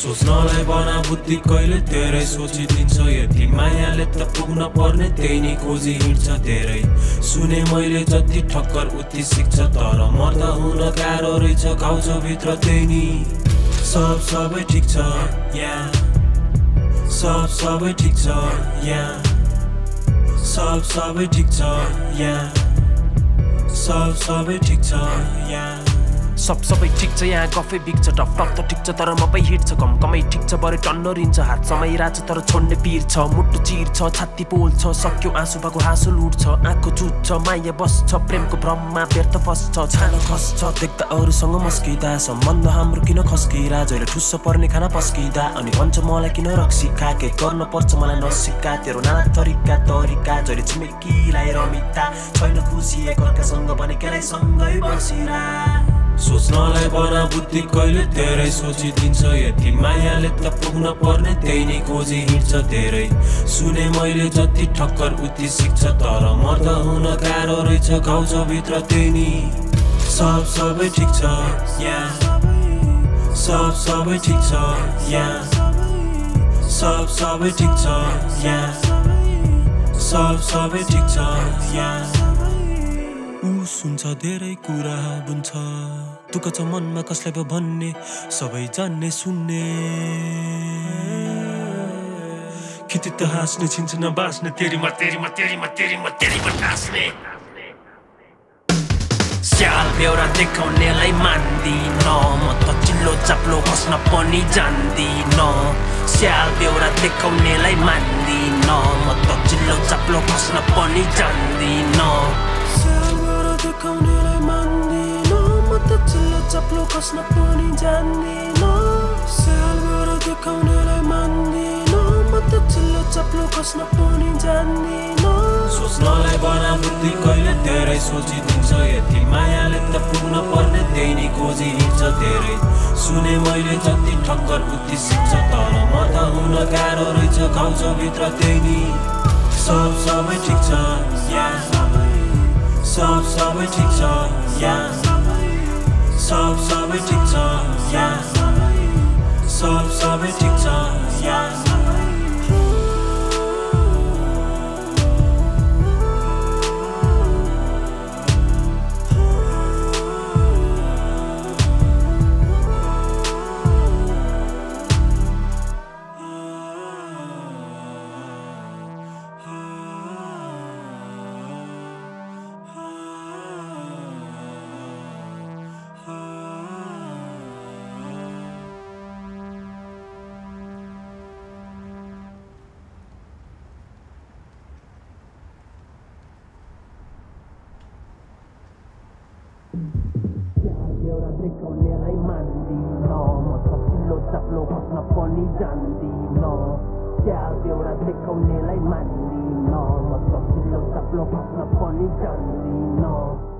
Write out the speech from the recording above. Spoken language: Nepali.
सोच्नलाई बना बुद्धि कहिले तेरै सोचिदिन्छ यति मायाले त पुग्न पर्ने त्यही नि खोजी हिँड्छ धेरै सुने मैले जति ठक्कर उति सिक्छ तर मर्दा हुन गाह्रो रहेछ गाउँछ भित्र त्यही नि सबै ठीक छ यहाँ सबै ठीक छ यहाँ सबै ठीक छ यहाँ सबै ठीक छ यहाँ सबै ठीक छ यहाँ गफै बिक्छ टप टप त ठीक छ तर मपै हिट छ कम कमै ठीक छ बरे टन्न रिन्छ हात समय राछ तर छोड्ने पीर छ मुट्टु चीर छ छाती पोल्छ सक्यो आँसु भएको हाँसो लुट्छ आँखको चुच्छ माया बस्छ प्रेमको भ्रममा व्यर्थ फस्छ छानो खस्छ देख्दा अरूसँग मस्किदा सम्बन्ध हाम्रो किन खस्किरा जहिले ठुस्स पर्ने खाना पस्किदा अनि भन्छ मलाई किन रक्सी खाके गर्न पर्छ मलाई नसिका तेरो नाना तरिका जहिले छिमेकीलाई रमिता छैन खुसी एकअर्कासँग भनेकालाई सँगै बसिरा सोच्नलाई बना बुद्धि कहिले तेरै सोचिदिन्छ यति मायाले त पुग्न पर्ने त्यही नि खोजी हिँड्छ धेरै सुने मैले जति ठक्कर उति सिक्छ तर मर्दा हुन गाह्रो रहेछ गाउँछ भित्र त्यही नि सबै ठीक छ यहाँ सबै ठीक छ यहाँ सबै ठीक छ यहाँ सबै ठीक छ यहाँ ऊ सुन्छ धेरै कुरा बुन्छ दुःख छ मनमा कसलाई भ भन्ने सबै जान्ने सुन्ने किति त हाँस्ने छिन्छ न बास्ने तेरीमा टास्ने स्याल बेउरा देखाउनेलाई मान्दिन म त चिल्लो चाप्लो बस्न पनि जान्दिन स्याल बेउरा देखाउनेलाई मान्दिन म त चिल्लो चाप्लो बस्न पनि जान्दिन Saplo kasna pani jandino salvara dekaunalai mandino mata chilla saplo kasna pani jandino sosnalai bana buddhi kaile terai sochidincha yati mayale ta pugna parne tyaini goji hincha terai sune maile jati thakkar uti sikcha tara mata huna garo raicha gaucha bhitra tyaini sabai thik cha yeah sabai thik cha yeah Sabai Thik Cha yeah Sabai Thik Cha yeah Decaunelai mandino mata chillo chaplo kasna pani jandino syaal beura decaunelai mandino mata chillo chaplo kasna pani jandino